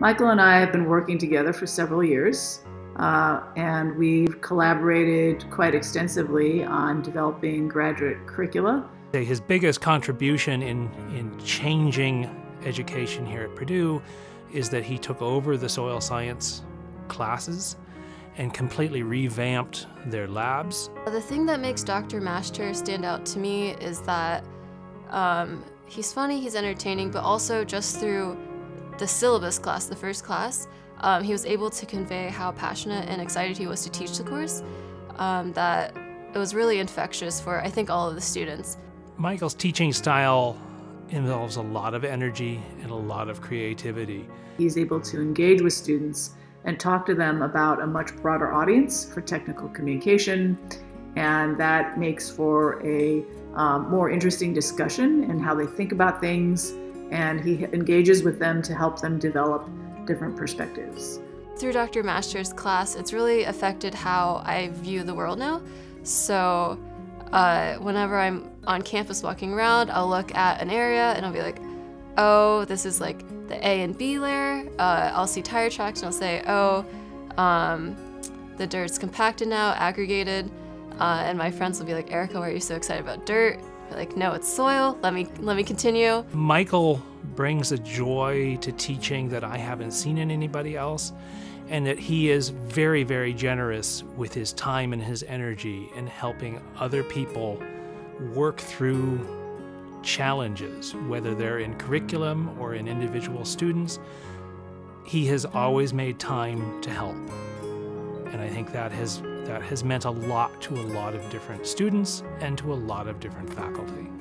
Michael and I have been working together for several years, and we've collaborated quite extensively on developing graduate curricula. His biggest contribution in changing education here at Purdue is that he took over the soil science classes and completely revamped their labs. The thing that makes Dr. Mashtare stand out to me is that he's funny, he's entertaining, but also just through the syllabus class, the first class, he was able to convey how passionate and excited he was to teach the course, that it was really infectious for, I think, all of the students. Michael's teaching style involves a lot of energy and a lot of creativity. He's able to engage with students and talk to them about a much broader audience for technical communication, and that makes for a more interesting discussion and how they think about things, and he engages with them to help them develop different perspectives. Through Dr. Mastare's class, it's really affected how I view the world now. So whenever I'm on campus walking around, I'll look at an area and I'll be like, oh, this is like the A and B layer. I'll see tire tracks and I'll say, oh, the dirt's compacted now, aggregated. And my friends will be like, Erica, why are you so excited about dirt? They're like, no, it's soil. Let me continue. Michael brings a joy to teaching that I haven't seen in anybody else, and that he is very, very generous with his time and his energy in helping other people work through challenges, whether they're in curriculum or in individual students. He has always made time to help. And I think that has meant a lot to a lot of different students and to a lot of different faculty.